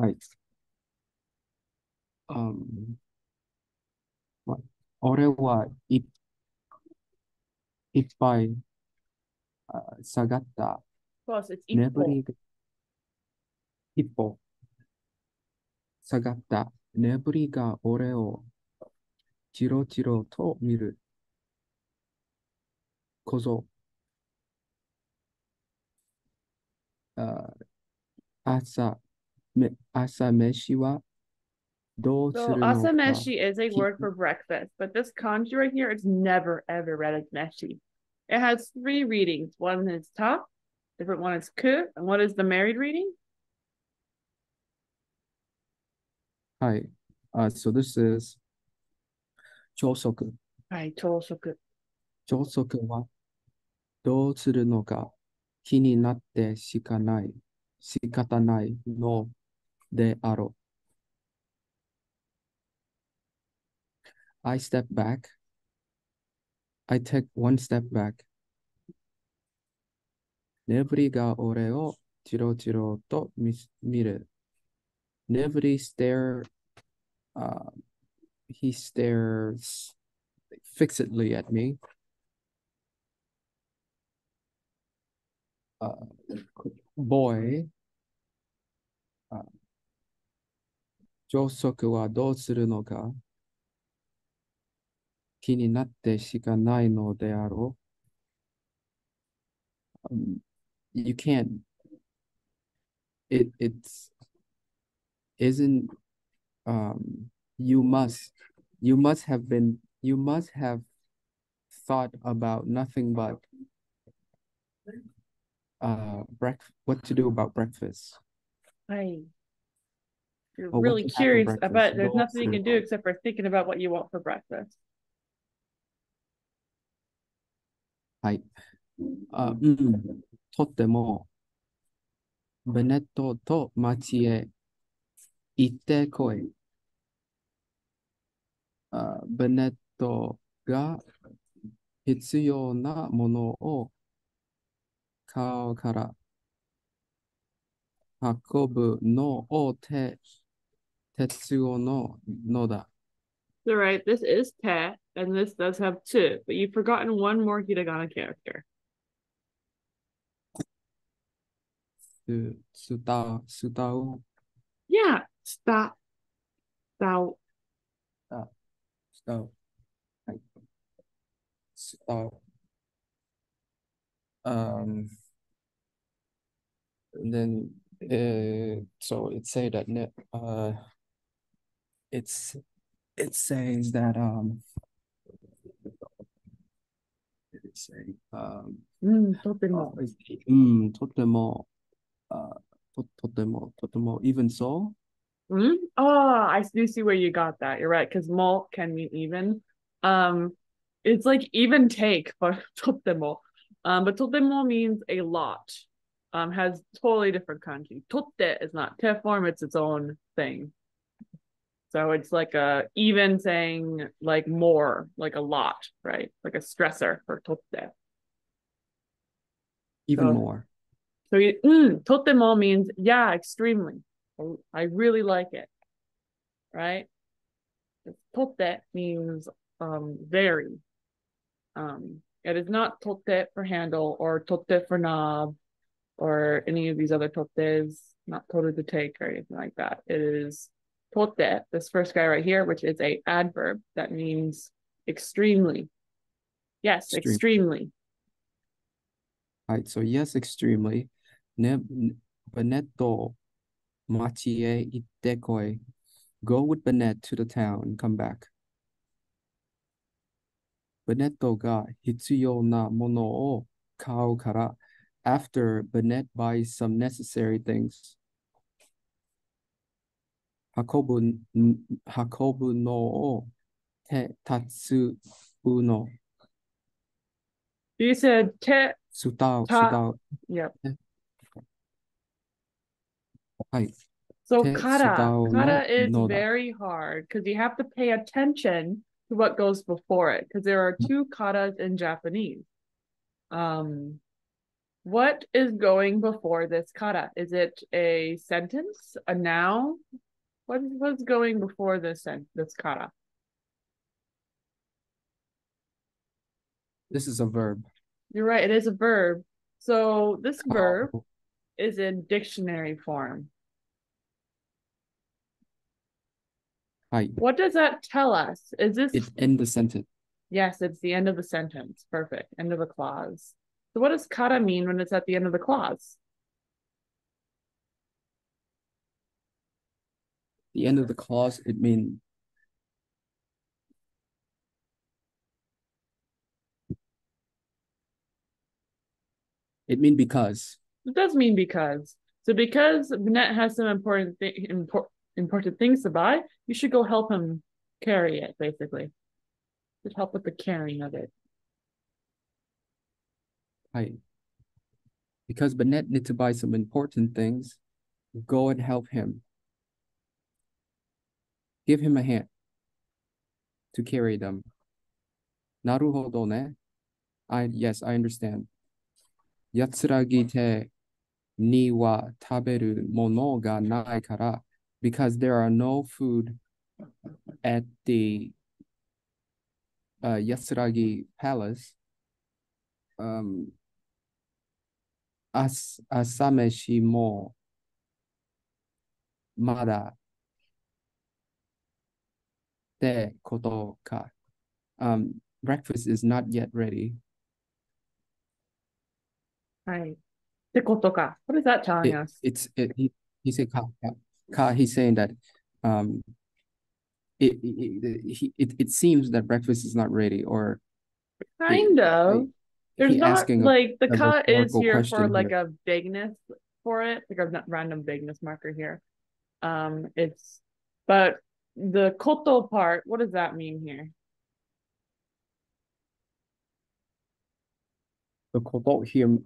はい。うん。ま俺はいっぱい下がった。Plus, it's 眠 equal. りが一歩下がった。眠りが俺をチロチロと見る。こぞ。あ朝飯はどうする So のか asameshi is a 聞 word く for breakfast, but this kanji right here is never ever read as meshi. It has three readings. One is ta, different one is ku, and what is the married reading? はい。So this is 朝食。はい、朝食。朝食はどうするのか気になって仕方ないのであろう。I step back. I take one step back. 眠りが俺をチロチロと見る。Never stare. He stares fixedly at me. Uh, Boy, Josoku wa dou suru no ka ki ni natte shika nai no de aro. You can't. It's. Isn't you must have thought about nothing but what to do about breakfast. Right. You're really curious about there's nothing you can do except for thinking about what you want for breakfast. Hi. とってもベネットと町へ 行ってこい。ベネットが必要なものを顔から運ぶのを鉄をのだ。So right, this is te, and this does have two, but you've forgotten one more hiragana character. すたを Yeah, stop. Stop. Stop. Stop. Then, so it say that it says that it say totemo とても even so. Oh, I do see where you got that. You're right, because mo can mean even. It's like even take for totemo. But totemo means a lot. Has totally different kanji. Totte is not te form, it's its own thing. So it's like a even saying like more, like a lot, right? Like a stressor for totte. Even so, more. So, totemo means, yeah, extremely. I really like it, right? Totte means very. It is not totte for handle or totte for knob or any of these other tottes, not totte to take or anything like that. It is totte, this first guy right here, which is a adverb that means extremely. Yes, extremely. All right, so yes, extremely. Benetto, Machie, Itekoi. Go with Benet to the town and come back. Benetto ga hitsuyo na mono o kao kara. After Benet buys some necessary things. Hakobu no o te tatsu uno. You said te. Sutao. Yep. Hi. So kara is very hard because you have to pay attention to what goes before it because there are two karas in Japanese. What is going before this kata? Is it a sentence, a noun? What's going before this kata? This is a verb. You're right, it is a verb. So this verb is in dictionary form. Hi. What does that tell us? Is this... It's in the sentence. Yes, it's the end of the sentence. Perfect, end of the clause. So what does kata mean when it's at the end of the clause? The end of the clause, it means... It means because. It does mean because. So because Benetto has some important things to buy, you should go help him carry it, basically. Just help with the carrying of it. Right. Because Benetto needs to buy some important things, go and help him. Give him a hand to carry them. Naruhodo ne? Yes, I understand. Yasuragi te ni wa taberu mono ga nai kara, because there are no food at the Yasuragi palace. Asameshi mo mada te koto ka. Breakfast is not yet ready. Right. What is that telling us? He said ka, ka. He's saying that it seems that breakfast is not ready, or kind of. There's not like the ka is here for like here. A vagueness for it, like a random vagueness marker here. It's but the koto part. What does that mean here? The koto here.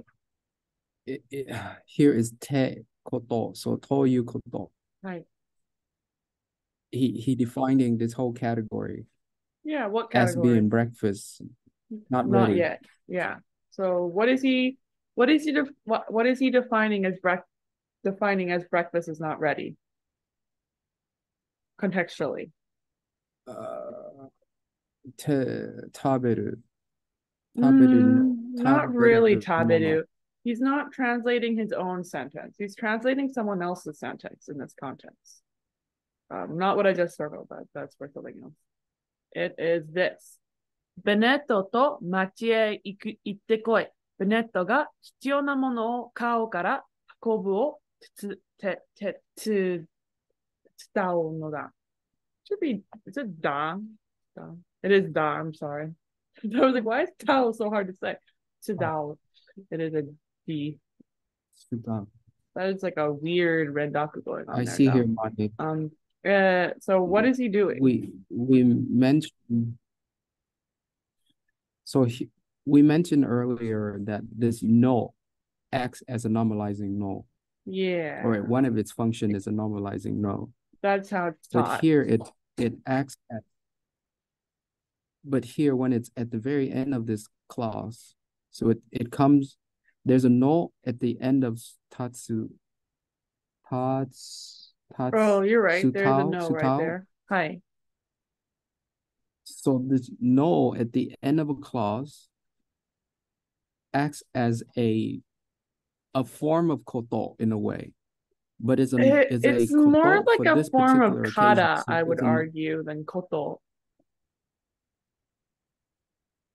Here is te koto, so toyu koto. Right. He defining this whole category. Yeah, what category? As being breakfast, not ready yet. Yeah. So what is he defining as breakfast is not ready? Contextually. Taberu. Not really taberu. He's not translating his own sentence. He's translating someone else's sentence in this context. Not what I just circled, but that's for something else. It is this. Benetto to machi e itte koi. Benetto ga hitsuyou na mono o kao kara hakobu o tsutatao no da. Should be, is it da? It is da, I'm sorry. I was like, why is tao so hard to say? Tsudao. It is a D. That is like a weird rendaku going on. I see here. So what is he doing? We mentioned earlier that this no acts as a normalizing no. Yeah. Or one of its function is a normalizing no. That's how it's taught. But here it acts at. But here when it's at the very end of this clause. So it comes, there's a no at the end of tatsu. Oh, you're right. Sutao, there's a no sutao. Right there. Hi. So this no at the end of a clause acts as a form of koto in a way. But it's a more like a form of kata, so I would argue, than koto.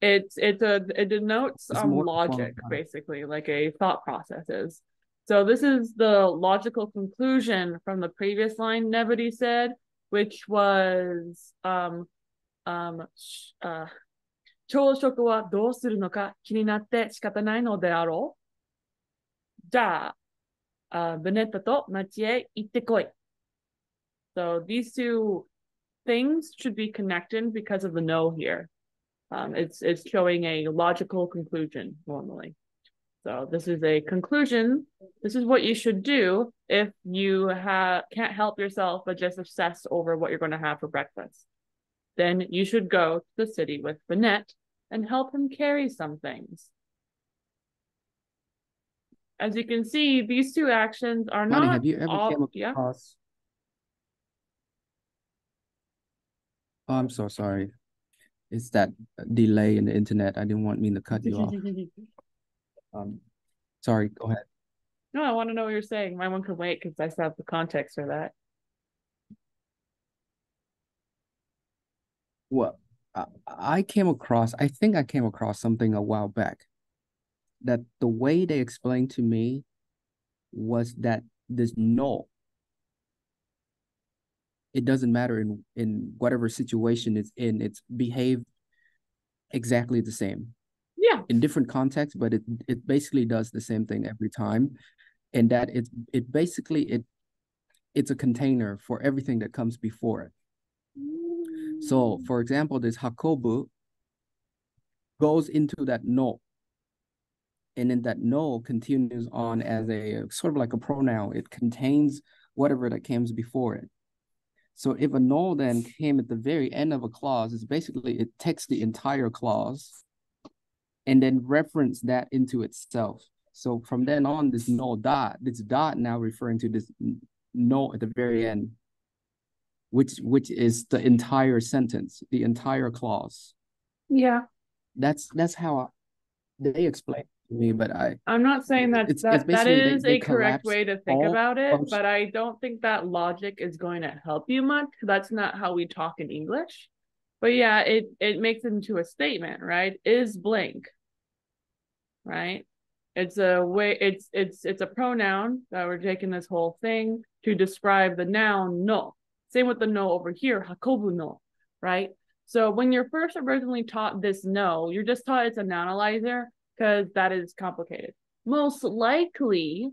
It denotes logic, basically, like a thought processes. So this is the logical conclusion from the previous line Neburi said, which was "朝食はどうするのか気になって仕方ないのであろう。じゃあ、ベネットと町へ行ってこい." So these two things should be connected because of the no here. It's showing a logical conclusion normally. So this is a conclusion. This is what you should do if you can't help yourself but just obsess over what you're going to have for breakfast. Then you should go to the city with Benetto and help him carry some things. As you can see, these two actions are Lonnie, not have you ever all... came across... Oh, I'm so sorry. It's that delay in the internet. I didn't mean to cut you off. Sorry, go ahead. No, I want to know what you're saying. My one could wait because I still have the context for that. Well, I think I came across something a while back that the way they explained to me was that this null, it doesn't matter in whatever situation it's in, it's behaved exactly the same. Yeah. In different contexts, but it basically does the same thing every time. And that it's a container for everything that comes before it. Mm. So for example, this Hakobu goes into that no. And then that no continues on as a sort of like a pronoun. It contains whatever that comes before it. So if a no then came at the very end of a clause, it's basically it takes the entire clause and then reference that into itself. So from then on, this dot now referring to this no at the very end, which is the entire sentence, the entire clause. Yeah. That's how they explain it to me, but I'm not saying that is a correct way to think about it, but I don't think that logic is going to help you much. That's not how we talk in English. But yeah, it makes it into a statement, right? Is blank. Right? It's a pronoun that we're taking this whole thing to describe the noun no. Same with the no over here, hakobu no, right? So when you're first originally taught this no, you're just taught it's a nounalizer because that is complicated. Most likely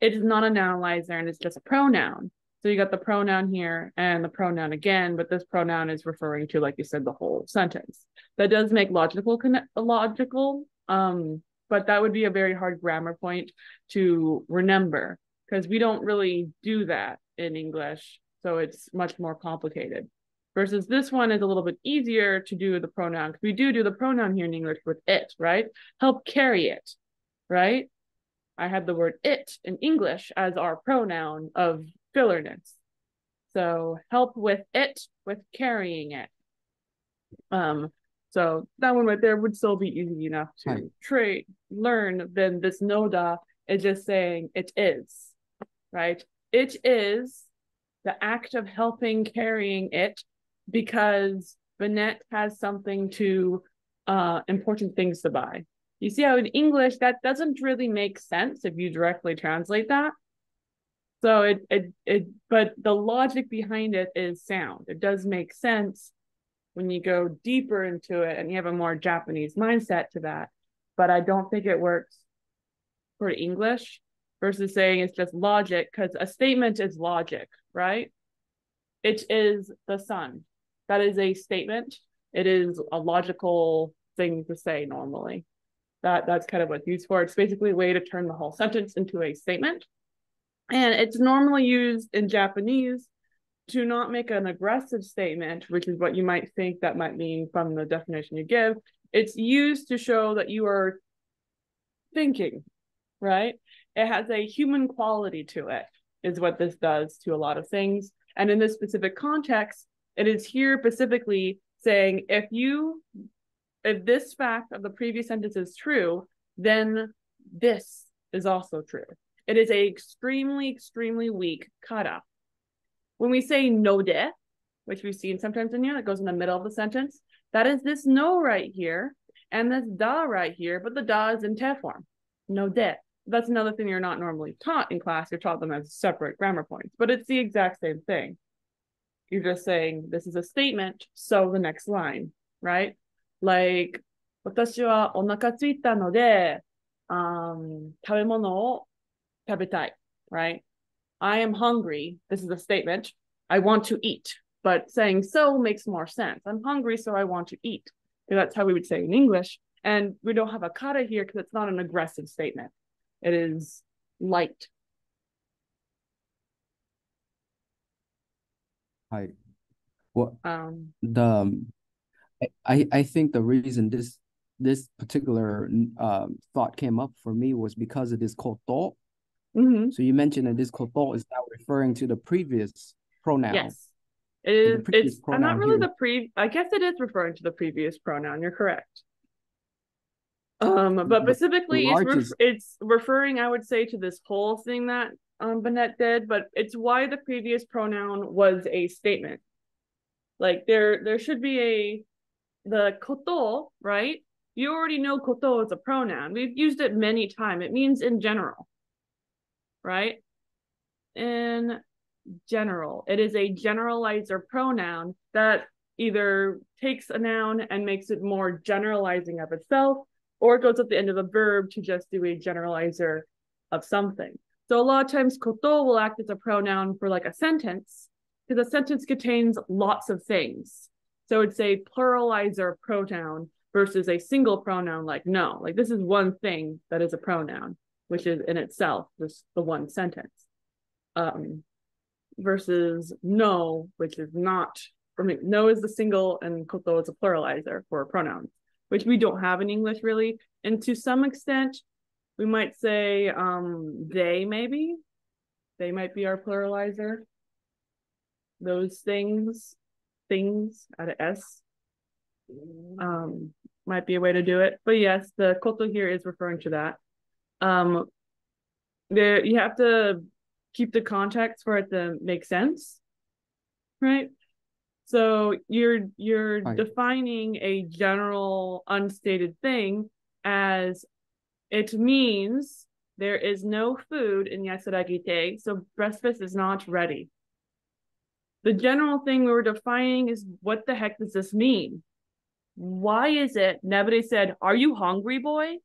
it is not a nounalizer and it's just a pronoun. So you got the pronoun here and the pronoun again, but this pronoun is referring to, like you said, the whole sentence. That does make logical, but that would be a very hard grammar point to remember because we don't really do that in English. So it's much more complicated. Versus this one is a little bit easier to do the pronoun because we do the pronoun here in English with it, right? Help carry it, right? I had the word it in English as our pronoun of fillerness. So help with it, with carrying it. So that one right there would still be easy enough to learn. Then this noda is just saying it is, right? It is the act of helping carrying it because Benetto has something to, important things to buy. You see how in English that doesn't really make sense if you directly translate that. So but the logic behind it is sound. It does make sense when you go deeper into it and you have a more Japanese mindset to that. But I don't think it works for English versus saying it's just logic because a statement is logic, right? It is the sun. That is a statement. It is a logical thing to say normally. That's kind of what's used for. It's basically a way to turn the whole sentence into a statement. And it's normally used in Japanese to not make an aggressive statement, which is what you might think that might mean from the definition you give. It's used to show that you are thinking, right? It has a human quality to it, is what this does to a lot of things. And in this specific context, it is here specifically saying, if this fact of the previous sentence is true, then this is also true. It is a extremely, extremely weak kata. When we say node, which we've seen sometimes in here, that goes in the middle of the sentence, that is this no right here, and this da right here, but the da is in te form, node. That's another thing you're not normally taught in class. You're taught them as separate grammar points, but it's the exact same thing. You're just saying, this is a statement, so the next line, right? Like, watashi wa onaka tsuita node, tabemono o tabetai, right? I am hungry. This is a statement. I want to eat, but saying so makes more sense. I'm hungry, so I want to eat. And that's how we would say in English. And we don't have a kata here because it's not an aggressive statement. It is light. I think the reason this this particular thought came up for me was because of this koto. Mm-hmm. So you mentioned that this koto is now referring to the previous pronoun. Yes, it is. So it's not really here. I guess it is referring to the previous pronoun. You're correct. But specifically, it's referring, I would say, to this whole thing that Benetto did. But it's why the previous pronoun was a statement. Like there should be the koto, right? You already know koto is a pronoun. We've used it many times. It means in general, right? In general, it is a generalizer pronoun that either takes a noun and makes it more generalizing of itself, or it goes at the end of a verb to just do a generalizer of something. So a lot of times koto will act as a pronoun for like a sentence, because a sentence contains lots of things. So it's a pluralizer pronoun versus a single pronoun like no. Like this is one thing that is a pronoun, which is in itself just the one sentence. Versus no, which is not. I mean, no is the single and koto is a pluralizer for pronouns, which we don't have in English really. And to some extent, we might say they maybe. They might be our pluralizer. Those things out of S might be a way to do it. But yes, the koto here is referring to that. There you have to keep the context for it to make sense, right? So you're defining a general unstated thing as it means there is no food in Yasuragi-te, so breakfast is not ready. The general thing we were defining is what the heck does this mean? Why is it Neburi said, "Are you hungry, boy?"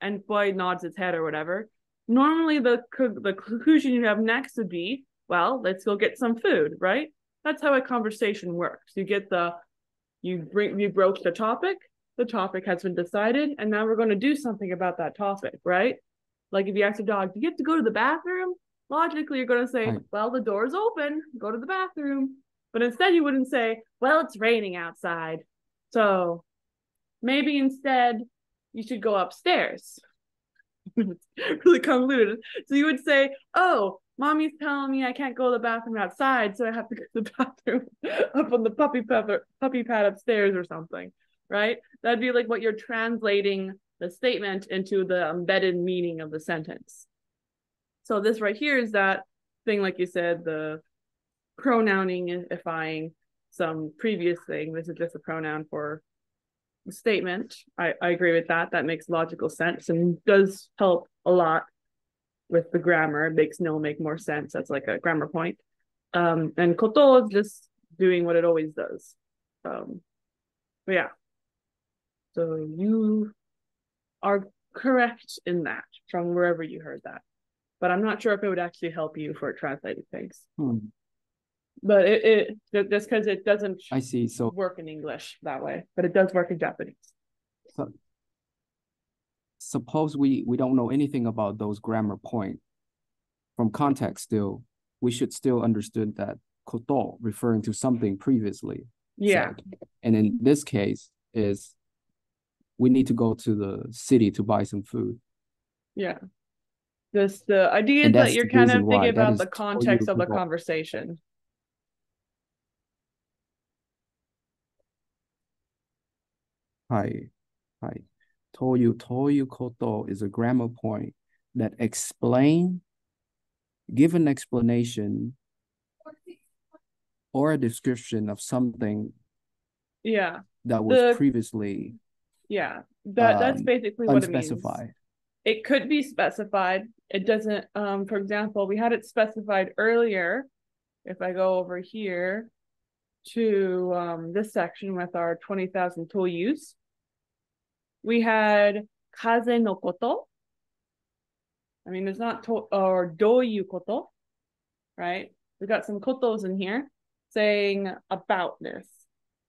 And boy nods his head or whatever. Normally the conclusion you have next would be, well, let's go get some food, right? That's how a conversation works. You get you broach the topic has been decided, and now we're going to do something about that topic, right? Like if you ask a dog, do you have to go to the bathroom? Logically, you're going to say, well, the door's open, go to the bathroom. But instead you wouldn't say, well, it's raining outside, so maybe instead you should go upstairs. It's really convoluted. So you would say, oh, mommy's telling me I can't go to the bathroom outside, so I have to go to the bathroom up on the puppy pad upstairs or something, right? That'd be like what you're translating the statement into the embedded meaning of the sentence. So this right here is that thing, like you said, the pronounifying some previous thing. This is just a pronoun for the statement. I agree with that. That makes logical sense and does help a lot with the grammar. It makes no make more sense. That's like a grammar point. And koto is just doing what it always does. But yeah. So you are correct in that from wherever you heard that. But I'm not sure if it would actually help you for translating things. But it just because it doesn't work in English that way, but it does work in Japanese. So suppose we don't know anything about those grammar points from context. Still, we should still understand that koto referring to something previously. Yeah. Said. And in this case, is we need to go to the city to buy some food. Yeah. Just the idea that you're kind of thinking about the context of the conversation. Toyu koto is a grammar point that give an explanation or a description of something. Yeah. That was previously. Yeah. That's basically what it means. Unspecified. It could be specified. It doesn't, for example, we had it specified earlier. If I go over here to this section with our 20,000 toyus, we had kaze no koto. I mean, there's not or doyu koto, right? We've got some kotos in here saying about this.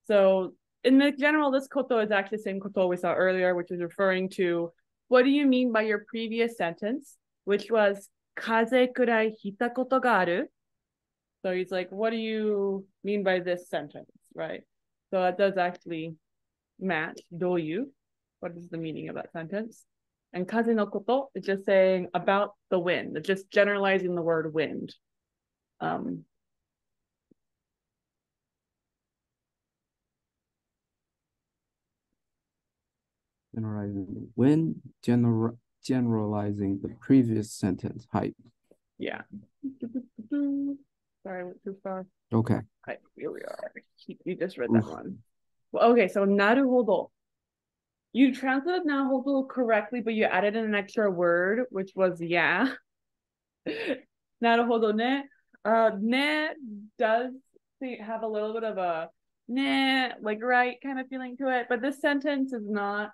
So in the general, this koto is actually the same koto we saw earlier, which is referring to what do you mean by your previous sentence, which was kaze kurai hita koto ga aru. So he's like, what do you mean by this sentence, right? So that does actually match doyu. What is the meaning of that sentence? And kaze no koto is just saying about the wind, just generalizing the word wind. Generalizing wind, generalizing the previous sentence, height. Yeah. Sorry, I went too far. Okay. Right, here we are. You just read that one. Well, okay, so naruhodo. You translated naruhodo correctly, but you added in an extra word, which was yeah. Naruhodo ne. Ne does have a little bit of a ne, like right kind of feeling to it, but this sentence is not.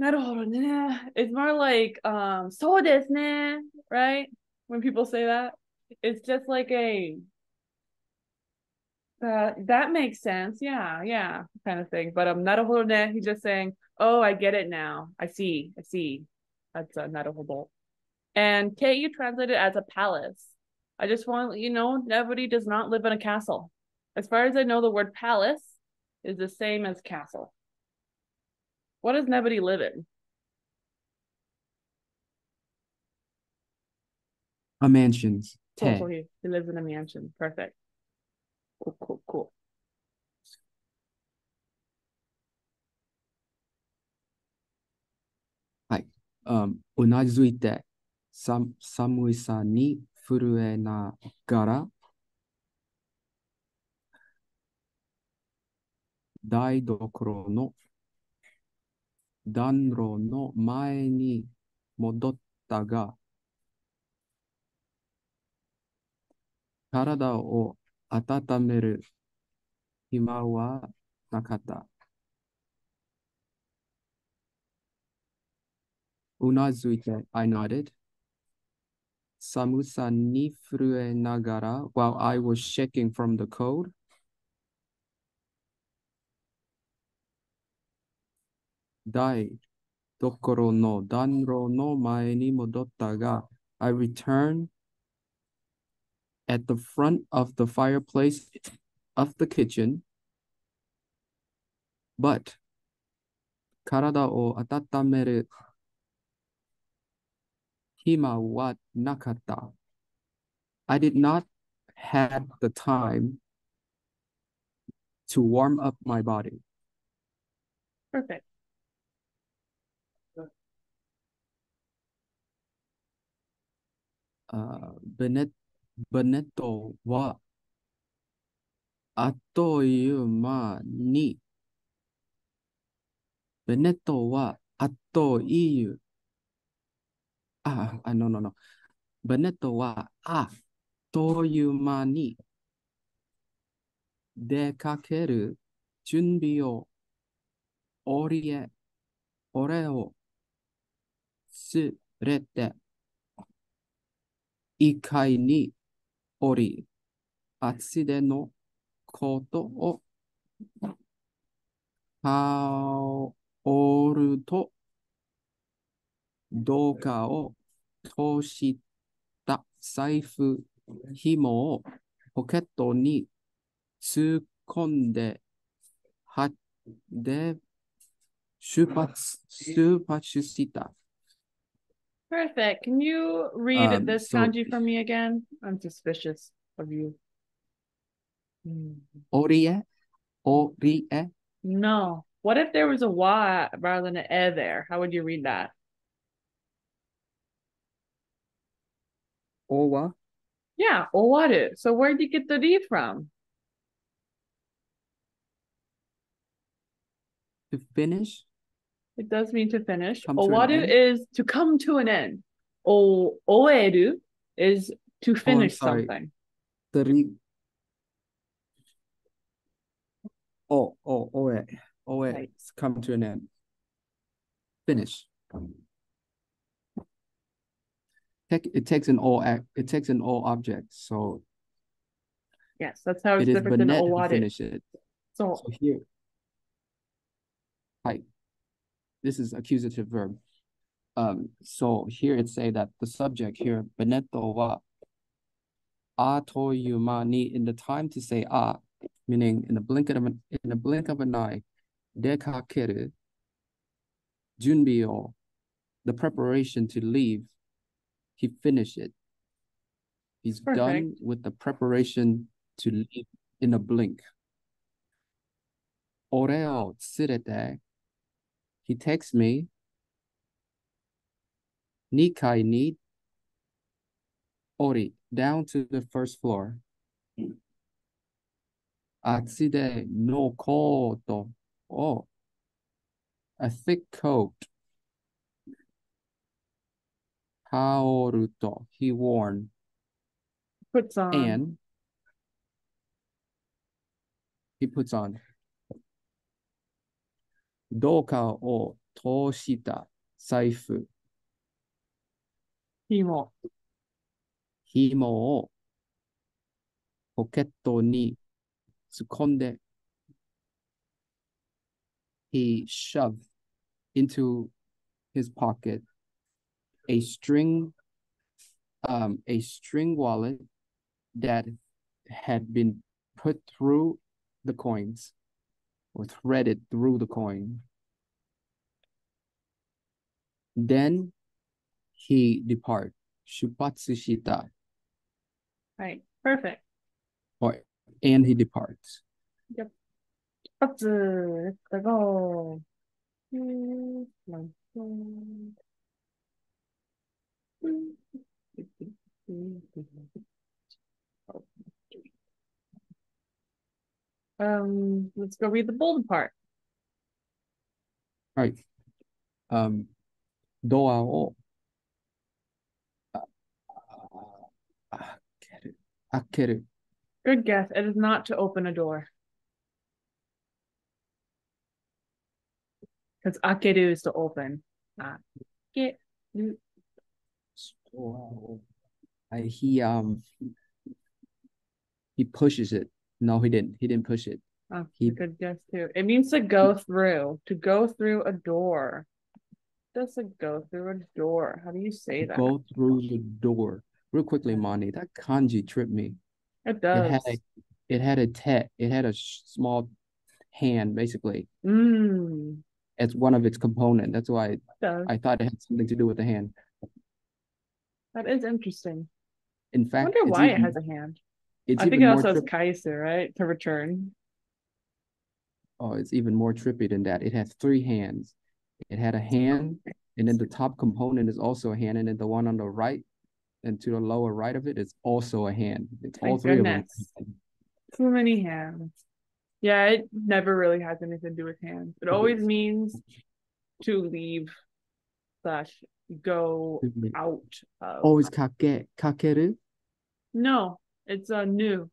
Naruhodo ne. It's more like so desu ne, right? When people say that, it's just like a that makes sense, yeah kind of thing. But naruhodo ne, he's just saying, oh, I get it now, I see. That's naruhodo. And Kei, you translate it as a palace. I just want you know, Neburi does not live in a castle. As far as I know, the word palace is the same as castle. What does Neburi live in? A mansion. Cool, so he lives in a mansion. Perfect. Cool. Hi. Unazuite samuisa ni furue nagara daidokoro no danro no mae ni modotta ga 体を温める暇はなかった。うなずいて、I nodded. 寒さに震えながら、while I was shaking from the cold. 台所の暖炉の前に戻ったが、I returned at the front of the fireplace of the kitchen, but 体を温める暇はなかった。 I did not have the time to warm up my body. Perfect. Benetto wa atoyuma ni. Benetto wa atoiyu. No. Benetto wa atoyuma ni. Dekakeru junbi o ore o surete ikai ni. おり、厚手のコートを羽織るとどうかを通した財布紐をポケットに突っ込んで出発した。 Perfect. Can you read this kanji for me again? I'm suspicious of you. Orie? No. What if there was a wa rather than an e there? How would you read that? Owa? Yeah, owaru. So where did you get the ri from? To finish? It does mean to finish. Owaru is to come to an end. Oeru is to finish something. Oe. Come to an end. Finish. It takes an O act. It takes an O object. So yes, that's how it's different than owaru. Finish it. So here. Hi. This is accusative verb. So here it say that the subject here, Benetto wa atoyuma ni, in the time to say a, meaning in the blink of an eye, dekakeru Junbei, the preparation to leave, he finished it. He's perfect. Done with the preparation to leave in a blink. Oreo tsurete, he texts me. Nikai ni ori, down to the first floor. Atside no koto, oh, a thick coat. Haoruto, he worn. Puts on. And he puts on. Doka o toshita saifu. Himo. Himo o poketto ni tsukonde. He shoved into his pocket a string wallet that had been put through the coins or threaded through the coin. Then he departed. Shupatsu shita. Right, perfect. Right. And he departs. Yep. Shupatsu, let's go. Let's go read the bold part. All right. Doa o akeru. Good guess. It is not to open a door. Because akeru is to open. Akeru. Wow. He pushes it. No, he didn't. He didn't push it. Oh, he, good guess too. It means to go through. To go through a door. Just to go through a door. How do you say that? Go through the door. Real quickly, Moni. That kanji tripped me. It does. It had a small hand, basically. As one of its components. That's why I thought it had something to do with the hand. That is interesting. In fact, I wonder why it has a hand. I think it also has kaisu, right? To return. Oh, it's even more trippy than that. It has three hands. It had a hand, and then the top component is also a hand, and then the one on the right and to the lower right of it is also a hand. It's all three of them. Too many hands. Yeah, it never really has anything to do with hands. It always means to leave / go out of. Oh, it's kakeru? No, it's a nu.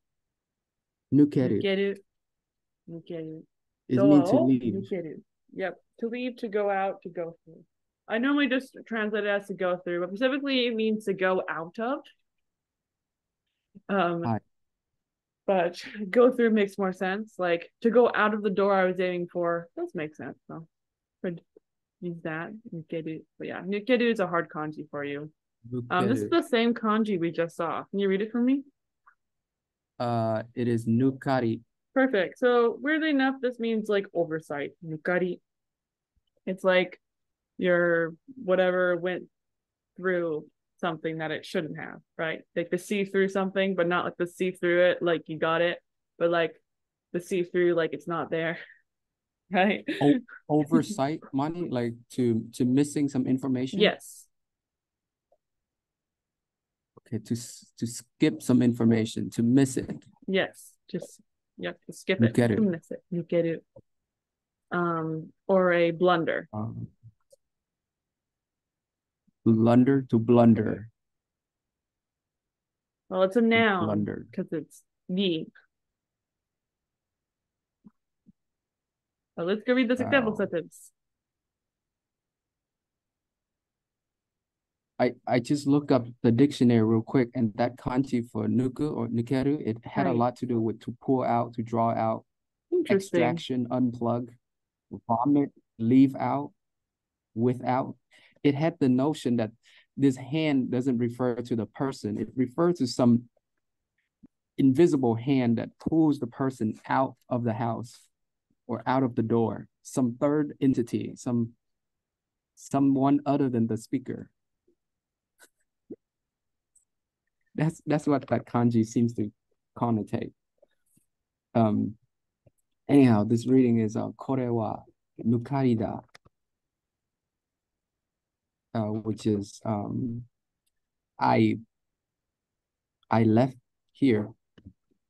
Nukeru. It means to leave. Nukeru. Yep, to leave, to go out, to go through. I normally just translate it as to go through, but specifically it means to go out of. But go through makes more sense. Like to go out of the door I was aiming for does make sense though. Good. Use that, nukeru. But yeah, nukeru is a hard kanji for you. This is the same kanji we just saw. Can you read it for me? It is nukari. Perfect. So weirdly enough, this means like oversight. Nukari. It's like your whatever went through something that it shouldn't have, right? Like the see through something, but not like the see through it, like you got it, but like the see through, like it's not there. Right. Oversight, Mani, like to missing some information. Yes. Okay, to skip some information, to miss it. Yes, just you have to skip it. Nukeru. You miss it. Nukeru. Or a blunder. Blunder to blunder. Well, it's a noun because it's the. So let's go read this example sentence. I just looked up the dictionary real quick, and that kanji for nuku or nukeru, it had a lot to do with to pull out, to draw out, extraction, unplug, vomit, leave out, without. It had the notion that this hand doesn't refer to the person. It refers to some invisible hand that pulls the person out of the house. Or out of the door, some third entity, some someone other than the speaker. That's what that kanji seems to connotate. Anyhow, this reading is kore wa nukari da, which is I left here.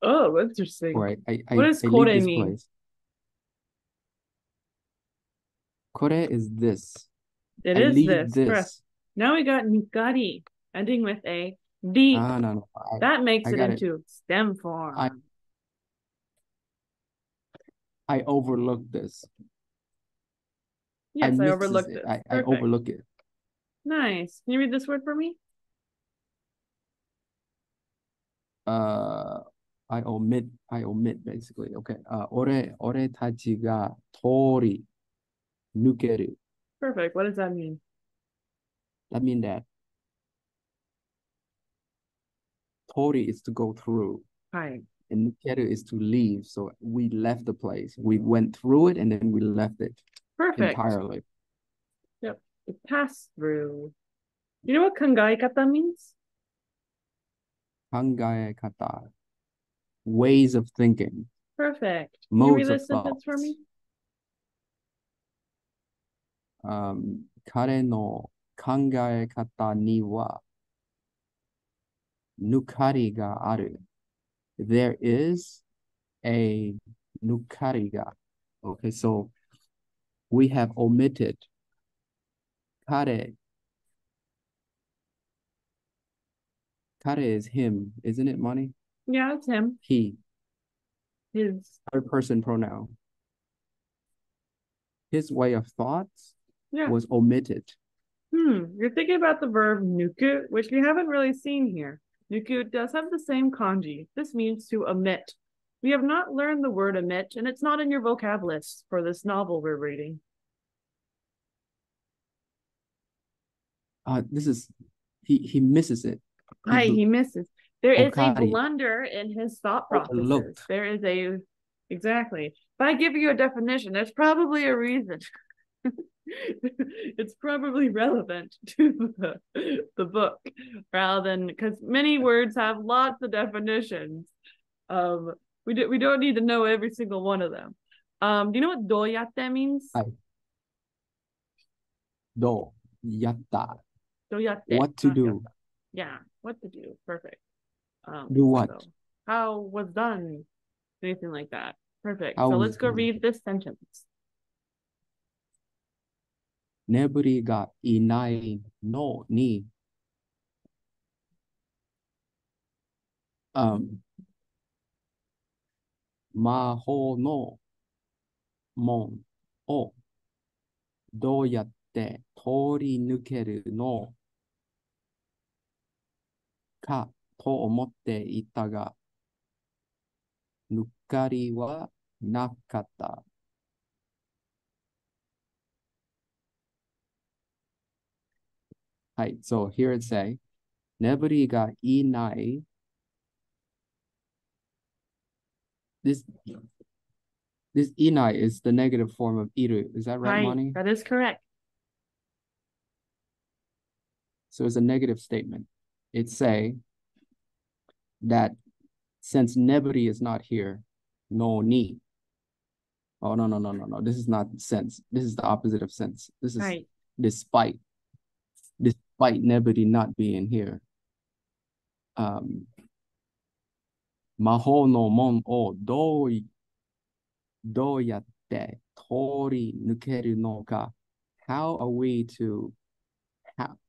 Oh, interesting. Right. What does kore mean? Place. Kore is this. It I is this. Correct. Now we got nukari ending with a D. No. That makes it into stem form. I overlooked this. Yes, I overlooked it. I overlooked it. Nice. Can you read this word for me? I omit basically. Okay. Ore tachi ga tori nukeru. Perfect. What does that mean? That means that tori is to go through. Right. And nukeru is to leave. So we left the place. We went through it and then we left it. Perfect. Entirely. Yep. It passed through. You know what kangaekata means? Kangaekata. Ways of thinking. Perfect. Can you read this sentence for me? Kare no kangaekata ni wa nukari ga aru. There is a nukari ga. Okay, so we have omitted kare. Kare is him, isn't it, Moni? Yeah, it's him. He. His. Third person pronoun. His way of thoughts was omitted. You're thinking about the verb nuku, which we haven't really seen here. Nuku does have the same kanji. This means to omit. We have not learned the word omit, and it's not in your vocab list for this novel we're reading. This is, he misses it. Hi, he misses. There is a blunder in his thought process. Overlooked. There is a, exactly. If I give you a definition, there's probably a reason. It's probably relevant to the book rather than, because many words have lots of definitions. We don't need to know every single one of them. Do you know what doyatte means? Doyatta. Doyatte. What to do. Yeah, what to do. Perfect. Do what? So how was done? Anything like that. Perfect. How so let's go read this sentence. Neburi ga inai no ni. Maho no mon o doyatte tori nukeru no ka to omotte itta ga nukari wa nakatta. So here it says, neburi ga inai. This inai is the negative form of iru. Is that right, Moni? That is correct. So it's a negative statement. It say that since neburi is not here, no ni. Oh, no. This is not sense. This is the opposite of sense. This is despite neburi not being here. Maho no mon o doyatte tori nukeru no ka. How are we to,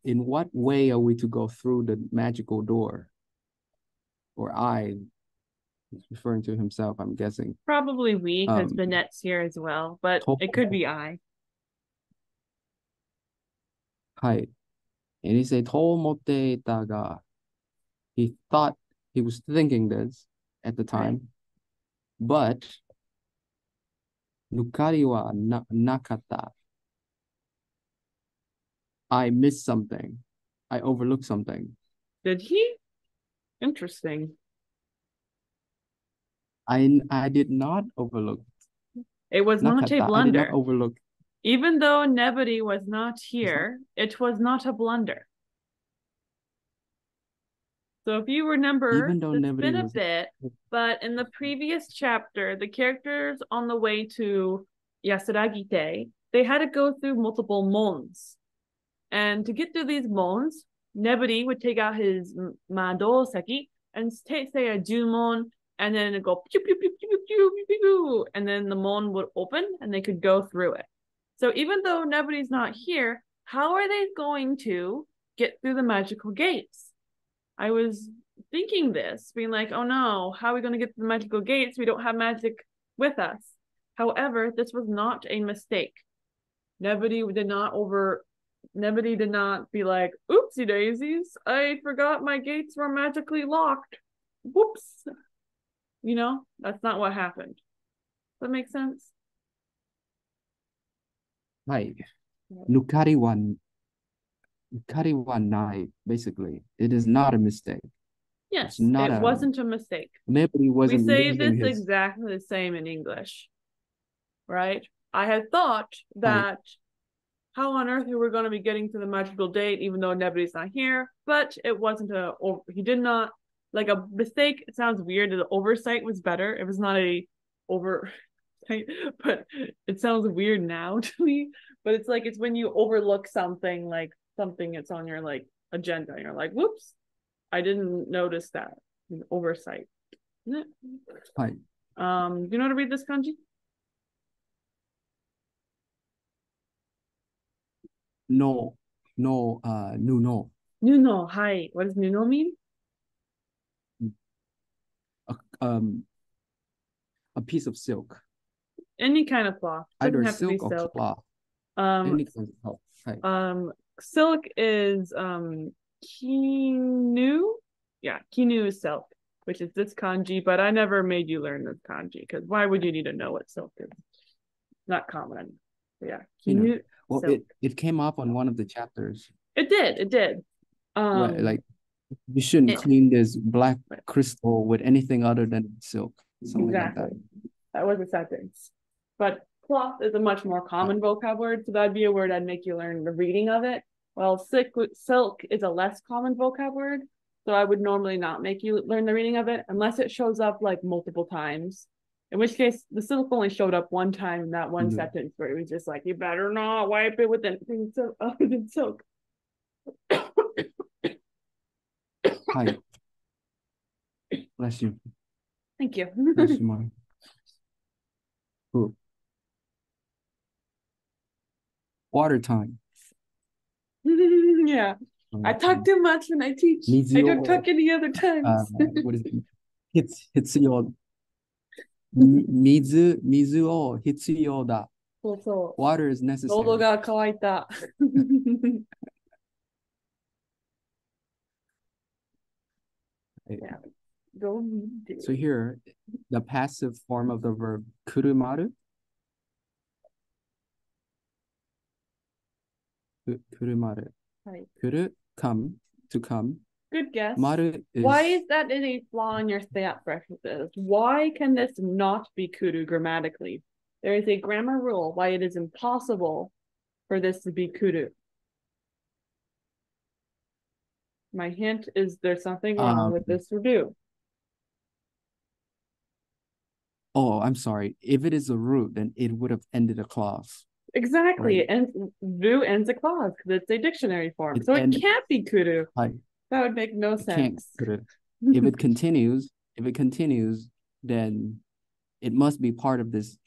in what way are we to go through the magical door? Or I, he's referring to himself, I'm guessing. Probably we, because Benetto's here as well, but it could be I. Hi. And he said, Tomotte taga. He thought, he was thinking this at the time, but nukari wa nakata. I missed something. I overlooked something. Did he? Interesting. I did not overlook. It was not a blunder. I did not overlook Even though Neburi was not here, it was not a blunder. So if you remember, it's been a bit, but in the previous chapter, the characters on the way to Yasuragi-te, they had to go through multiple mons. And to get through these mons, Neburi would take out his Madoseki and take, say, a Jumon, and then it'd go pew, pew, pew, pew, pew, pew, pew, pew, and then the mon would open and they could go through it. So even though Neburi's not here, how are they going to get through the magical gates? I was thinking this, being like, oh no, how are we going to get to the magical gates? We don't have magic with us. However, this was not a mistake. Neburi did not be like, oopsie daisies, I forgot my gates were magically locked. Whoops. You know, that's not what happened. Does that make sense? Right. Nukari wa nai, basically. It is not a mistake. Yes, it wasn't a mistake. Neburi wasn't. We say this exactly the same in English, right? I had thought that how on earth we were going to be getting to the magical date, even though Neburi's not here, but it wasn't he did not, like a mistake. It sounds weird. The oversight was better. It was not a oversight, but it sounds weird now to me. But it's like, it's when you overlook something, like something that's on your like agenda and you're like, whoops, I didn't notice that. An oversight. Isn't it? Right. Do you know how to read this kanji? No. Nuno, hi. What does nuno mean? A piece of silk. Any kind of cloth. Either silk or cloth. Any kind of cloth. Right. Silk is kinu. Yeah, kinu is silk, which is this kanji. But I never made you learn this kanji because why would you need to know what silk is? Not common. Yeah, kinu. You know. Well, it came up on one of the chapters. It did. Right, like you shouldn't clean this black crystal with anything other than silk. Something exactly. Like that was a sentence. But cloth is a much more common vocab word, so that'd be a word I'd make you learn the reading of it. Well, silk is a less common vocab word, so I would normally not make you learn the reading of it unless it shows up like multiple times. In which case, the silk only showed up one time in that one sentence where it was just like, you better not wipe it with anything other than silk. Hi. Bless you. Thank you. Bless you, Mom. Cool. Water time. Yeah. I talk too much when I teach. I don't talk any other times. What is it? It's your... Mizu o hitsuyo da. Water is necessary. Nodo ga kawaita. So here, the passive form of the verb kurumaru. Kurumaru. Kuru, come, to come. Good guess. Maru is... Why is that any flaw in your stat references? Why can this not be kuru grammatically? There is a grammar rule why it is impossible for this to be kuru. My hint is there's something wrong with this root. Oh, I'm sorry. If it is a root, then it would have ended a clause. Exactly. Right. And root ends a clause because it's a dictionary form. It can't be kuru. That would make no sense. If it continues, then it must be part of this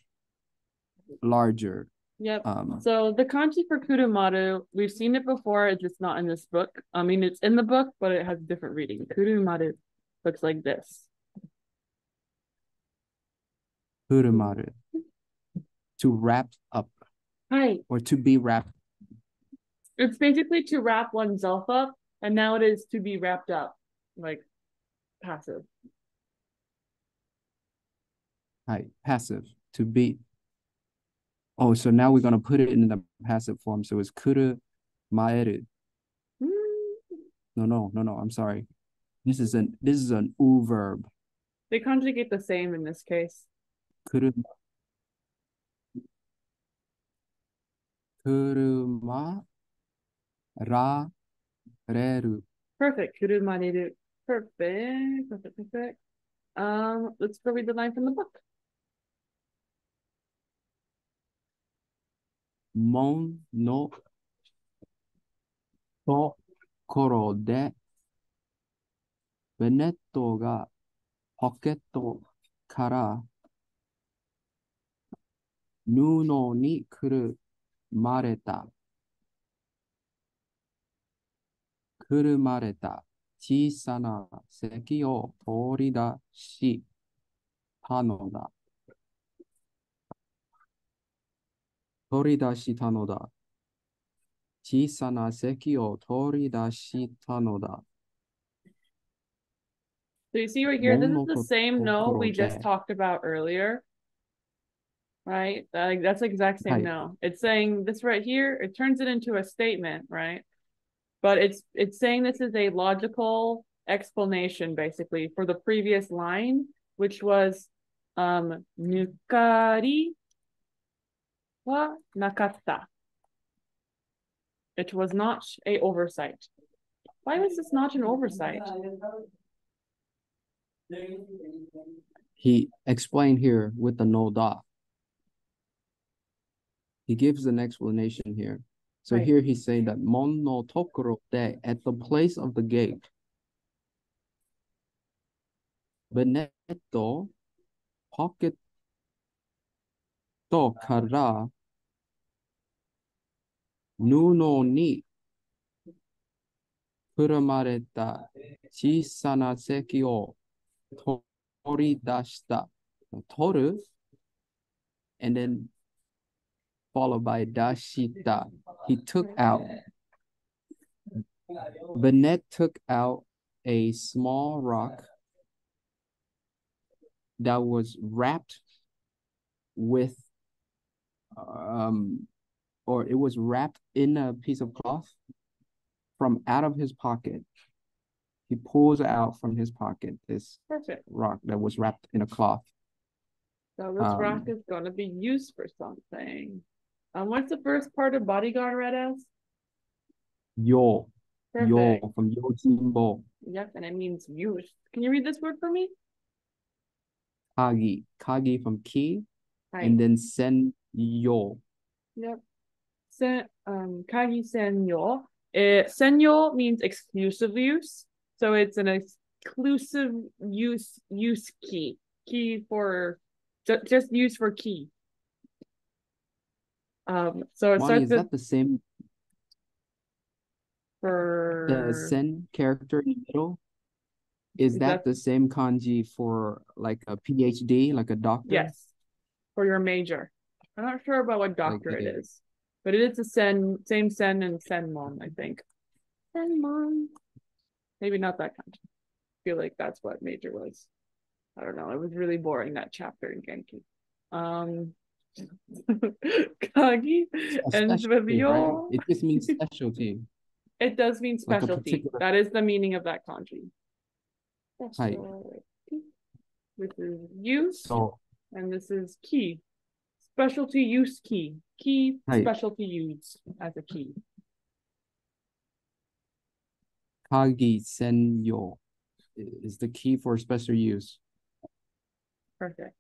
larger. Yep. So the kanji for kurumaru, we've seen it before. It's just not in this book. I mean, it's in the book, but it has a different reading. Kurumaru looks like this. Kurumaru, to wrap up. Right. Or to be wrapped. It's basically to wrap oneself up. And now it is to be wrapped up, like passive. Right, passive, to be. Oh, so now we're going to put it in the passive form. So it's kuru maeru. No, I'm sorry. This is an u verb. They conjugate the same in this case. Kuru. Kuruma ra reru. Perfect. Kuruma reru. Perfect. Perfect. Perfect. Let's go read the line from the book. Mon no tokoro de Benetto ga pocketto kara nuno ni kurumareta. Kurumareta chisana seki o toridashita no da. Chisana seki o toridashita no da. So you see right here, this is the same no we just talked about earlier, right? That's the exact same no. It's saying this right here, it turns it into a statement, right? But it's saying this is a logical explanation, basically, for the previous line, which was nukari wa nakatta. It was not an oversight. Why was this not an oversight? He explained here with the no da. He gives an explanation here. So right. Here he's saying that mon no tokoro de, at the place of the gate, Benetto pocket to kara nuno ni kurumareta chisana seki o toridashita. Toru, and then followed by dashita. He took out. Benetto took out a small rock that was wrapped with, or it was wrapped in a piece of cloth from out of his pocket. He pulls out from his pocket this rock that was wrapped in a cloth. So this rock is going to be used for something. What's the first part of bodyguard read as? Yo. Perfect. Yo, from Yojimbo. Yep, and it means use. Can you read this word for me? Kagi. Kagi from ki. Hi. And then sen yo. Yep. Sen, kagi sen yo. Sen yo means exclusive use. So it's an exclusive use key. Key for just used for key. So it starts. Is that the same for the sen character in the middle? Is that the same kanji for like a PhD, like a doctor? Yes, for your major. I'm not sure about what doctor like it is, but it is the sen, same sen and senmon, I think. Senmon. Maybe not that kanji. I feel like that's what major was. I don't know. It was really boring, that chapter in Genki. Kagi and Shvebyo. Right? It just means specialty. It does mean specialty. Like that is the meaning of that kanji. Specialty. This is use, and this is key. Specialty use key. Key specialty use as a key. Kagi senyo is the key for special use. Perfect.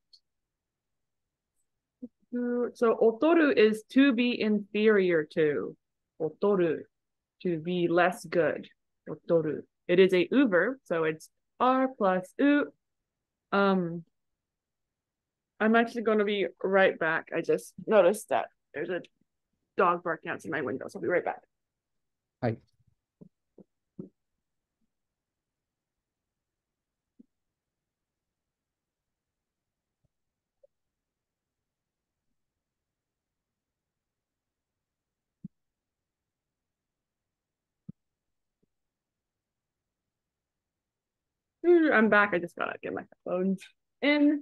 So, otoru is to be inferior to. Otoru, to be less good. Otoru. It is a u verb, so it's r plus u. I'm actually going to be right back. I just noticed that there's a dog barking outside my window, so I'll be right back. Hi. I'm back. I just gotta get my headphones in.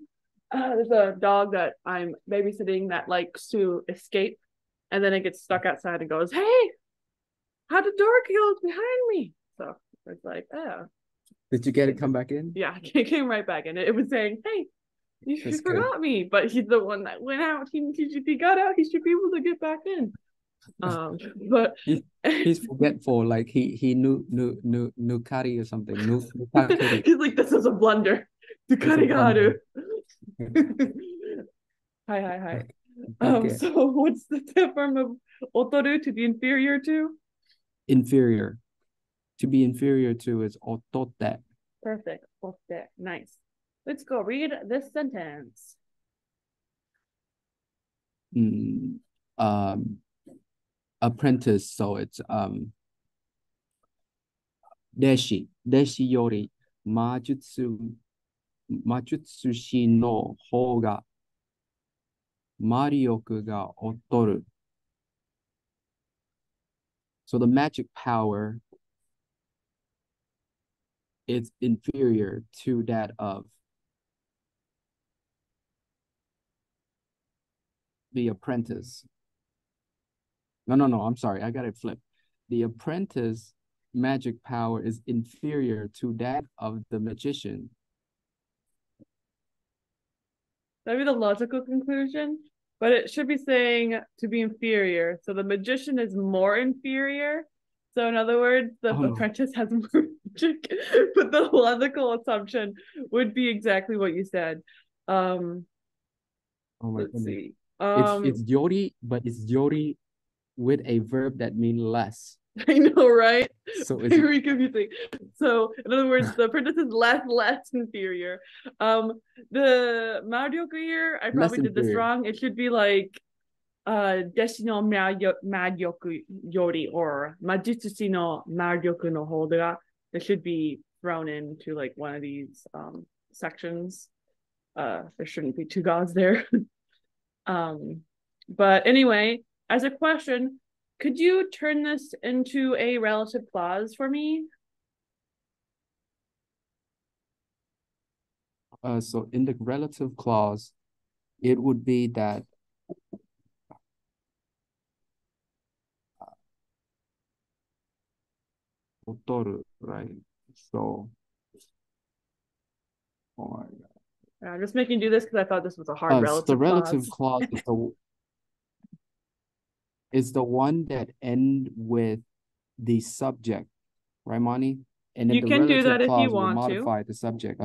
There's a dog that I'm babysitting that likes to escape, and then it gets stuck outside and goes, "Hey, how the door goes behind me." So it's like, oh. Did you get it come back in? Yeah, it came right back in. It was saying, "Hey, you forgot me," but he's the one that went out. He got out. He should be able to get back in. But he's forgetful. Like he knew Kari or something. He's like, this is a blunder. Karigaru. Hi. Okay. So what's the form of otoru? To be inferior to? Inferior. To be inferior to is otote. Perfect. Otote. Nice. Let's go read this sentence. Apprentice, so it's deshi yori majutsushi no hoga marioku ga otoru. So the magic power is inferior to that of the apprentice. No, I'm sorry. I got it flipped. The apprentice magic power is inferior to that of the magician. That'd be the logical conclusion, but it should be saying to be inferior. So the magician is more inferior. So in other words, the apprentice has more magic, but the logical assumption would be exactly what you said. Let's see. It's yori, but it's yori with a verb that means less. I know, right? So it's very confusing. So in other words, the apprentice is less inferior. The marioku here, I probably did this wrong. It should be like deshi no marioku yori or majutsushi no marioku no hoga. It should be thrown into like one of these sections. There shouldn't be two gods there. But anyway, as a question, could you turn this into a relative clause for me? So in the relative clause, it would be that otoru, right? So, oh my God. I'm just making you do this because I thought this was a hard relative clause. The relative clause is the is the one that ends with the subject, right, Moni? And then you can do that if you want to. Modify the subject.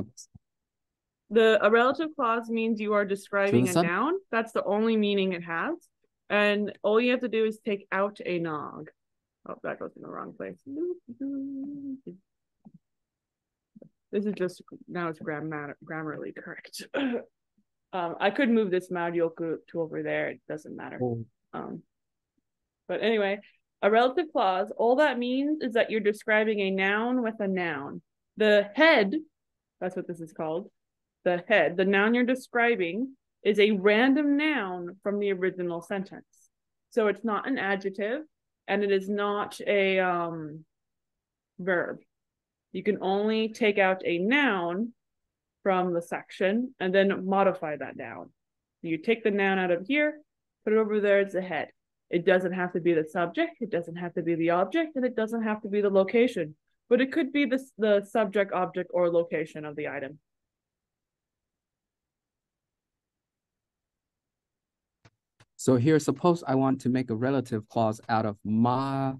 A relative clause means you are describing a noun. That's the only meaning it has. And all you have to do is take out a nog. Oh, that goes in the wrong place. This is just, now it's grammatically correct. I could move this marioku to over there. It doesn't matter. But anyway, a relative clause, all that means is that you're describing a noun with a noun. The head, that's what this is called, the head, the noun you're describing is a random noun from the original sentence. So it's not an adjective and it is not a verb. You can only take out a noun from the section and then modify that noun. You take the noun out of here, put it over there, it's the head. It doesn't have to be the subject, it doesn't have to be the object, and it doesn't have to be the location. But it could be the subject, object, or location of the item. So here, suppose I want to make a relative clause out of mariokugu,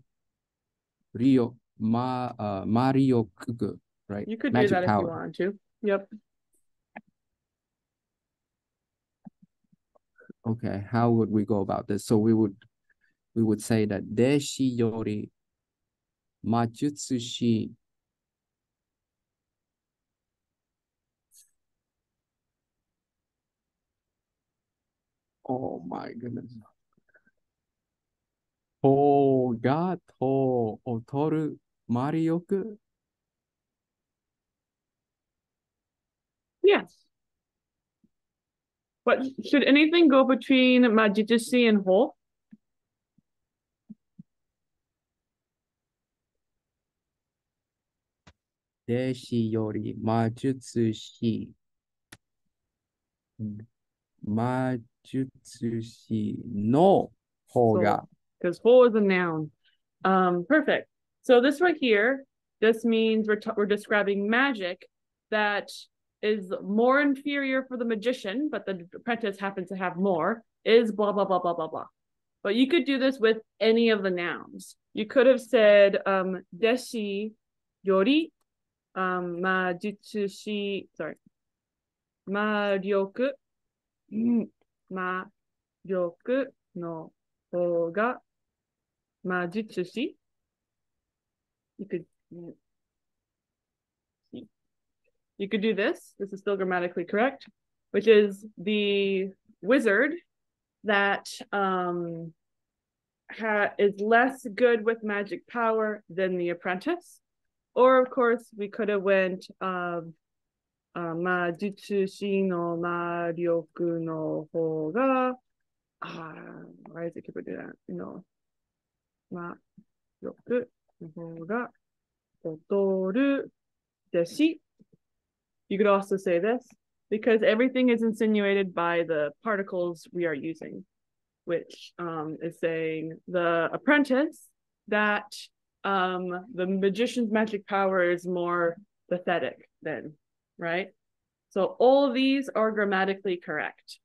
right? You could do that if you want to. Yep. Okay, how would we go about this? So we would say that deshi yori majutsushi hoga to otoru marioku. Yes, but should anything go between majutsushi and ho? Deshi yori majutsushi. Majutsushi no hoga. Because ho is a noun. Perfect. So this right here, this means we're describing magic that is more inferior for the magician, but the apprentice happens to have more, is blah, blah, blah, blah, blah, blah. But you could do this with any of the nouns. You could have said deshi yori, majutsushi, sorry, maryoku, maryoku no hoga majutsushi. You could do this. This is still grammatically correct, which is the wizard that is less good with magic power than the apprentice. Or of course, we could have went majutsushi no maryoku no hoga. Why does it keep doing that? No, maryoku no hoga otoru deshi. You could also say this, because everything is insinuated by the particles we are using, which is saying the apprentice, that the magician's magic power is more pathetic than, right? So all these are grammatically correct.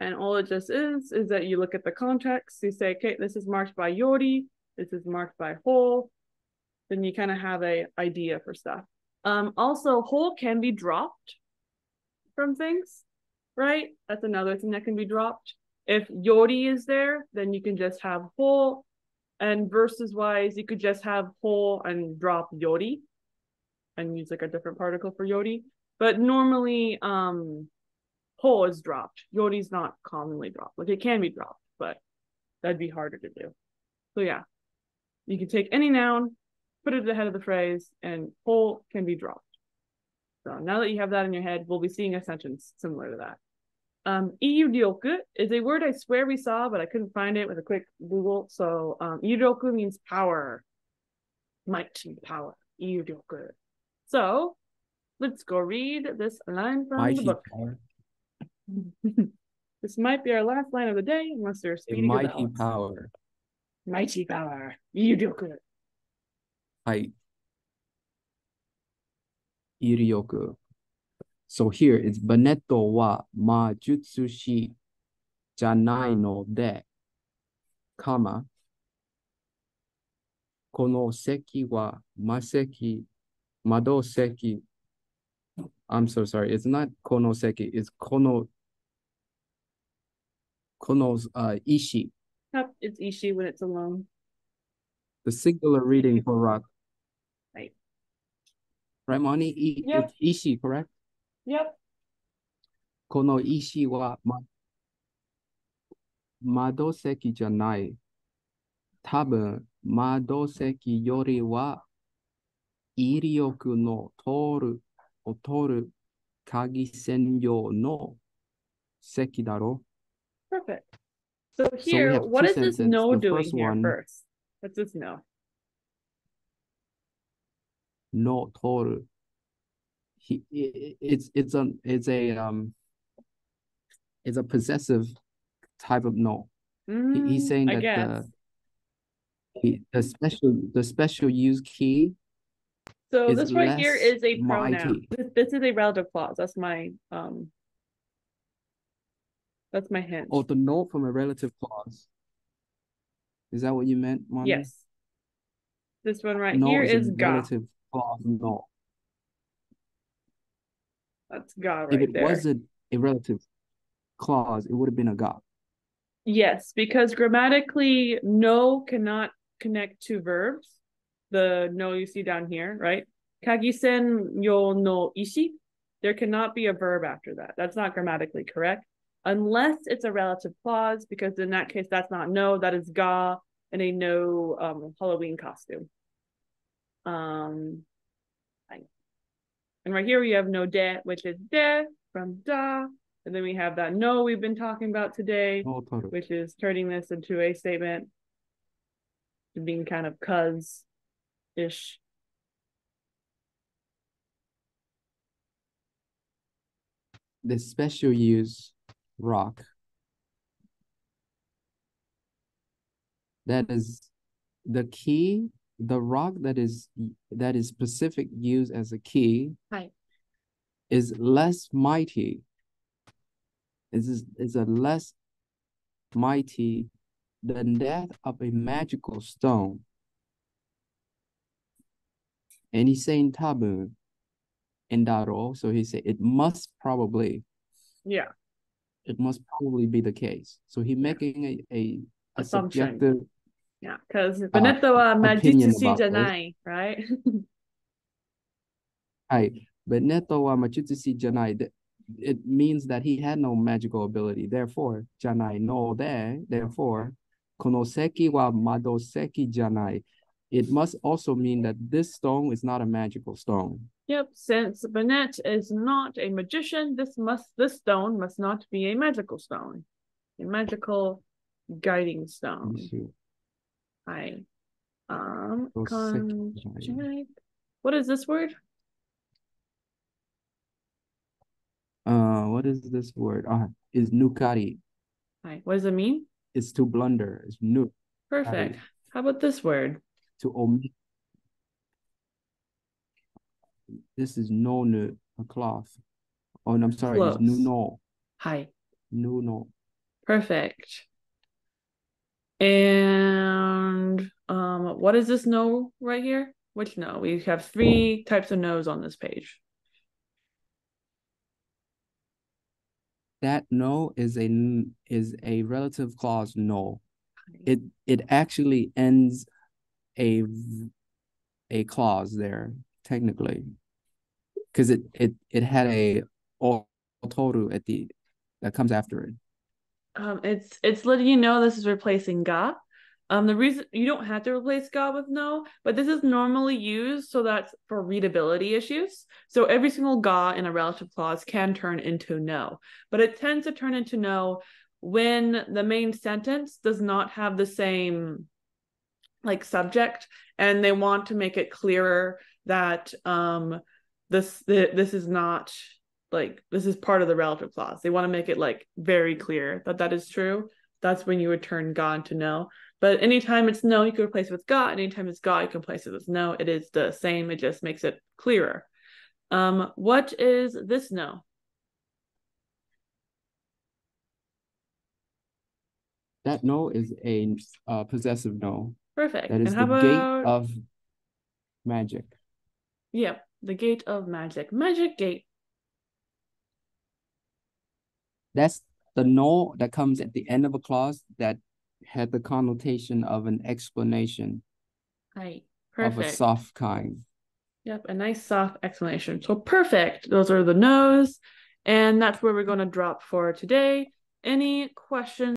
And all it just is that you look at the context, you say, okay, this is marked by yori, this is marked by ho, then you kind of have an idea for stuff. Also, whole can be dropped from things, right? That's another thing that can be dropped. If yori is there, then you can just have whole, and verses wise, you could just have whole and drop yori and use like a different particle for yori. But normally, whole is dropped. Yori is not commonly dropped. Like, it can be dropped, but that'd be harder to do. So yeah, you can take any noun, put it at the head of the phrase, and whole can be dropped. So now that you have that in your head, we'll be seeing a sentence similar to that. Iyuryoku is a word I swear we saw, but I couldn't find it with a quick Google. So iyuryoku means power, might and power. Iyuryoku. So let's go read this line from mighty the book. Power. This might be our last line of the day, unless there's speeding of the house. Power. Mighty power. Iyuryoku. Hi. Iryoku. So here it's Benetto wa majutsushi janai no de, comma, kono seki wa maseki, mado seki. I'm so sorry. It's not kono seki. It's kono's ishi. It's ishi when it's alone. The singular reading for rock. Right, Moni? Yep. It's ishi, correct? Yep. Kono ishi wa madoseki janai. Tabun madoseki yori wa iryoku no toru otoru kagi senyo no seki daro. Perfect. So here, so what is sentences. This no the doing first here one, first? What's this no? No toru. It's a possessive type of no. He's saying that the special use key. So this right here is a pronoun. This is a relative clause. That's my hint. Oh, the no from a relative clause. Is that what you meant, Mom? Yes. This one right no here is ga. Relative clause, no. That's ga right there. If it wasn't a relative clause, it would have been a ga. Yes, because grammatically, no cannot connect to verbs. The no you see down here, right? Kagisen yo no ishi. There cannot be a verb after that. That's not grammatically correct. Unless it's a relative clause, because in that case, that's not no, that is ga in a no Halloween costume. And right here we have no de, which is de from da. And then we have that no we've been talking about today, which is turning this into a statement, being kind of cuz-ish. The special use rock, that is the key, the rock that is specific used as a key, right, is less mighty. This is a less mighty than that of a magical stone. And he's saying tabu and daro, so he said it must probably. Yeah. It must probably be the case. So he's making a subjective. Yeah, because Benetto majutsu janai, right? Right. Benetto majutsu janai. It means that he had no magical ability. Therefore, janai no de. Therefore, konoseki wa madoseki janai. It must also mean that this stone is not a magical stone. Yep, since Benetto is not a magician, this stone must not be a magical stone. A magical guiding stone. I what is this word? Is nukari. Hi. What does it mean? It's to blunder. It's nuk. Perfect. How about this word? To omit. This is nonu, a cloth. Oh, no, I'm sorry. Close. It's nuno. Hi. Nuno. Perfect. And what is this no right here? Which no? We have three types of no's on this page. That no is a relative clause no. It actually ends a clause there technically, because it had a otoru at the that comes after it. It's letting you know this is replacing ga. The reason you don't have to replace ga with no, but this is normally used so that's for readability issues. So every single ga in a relative clause can turn into no, but it tends to turn into no when the main sentence does not have the same like subject, and they want to make it clearer that this is not. Like, this is part of the relative clause. They want to make it, like, very clear that that is true. That's when you would turn ga to no. But anytime it's no, you can replace it with ga. Anytime it's ga, you can replace it with no. It is the same. It just makes it clearer. What is this no? That no is a possessive no. Perfect. That is the gate of magic. Yeah, the gate of magic. Magic gate. That's the no that comes at the end of a clause that had the connotation of an explanation. Right. Perfect. Of a soft kind. Yep, a nice soft explanation. So perfect. Those are the no's. And that's where we're going to drop for today. Any questions?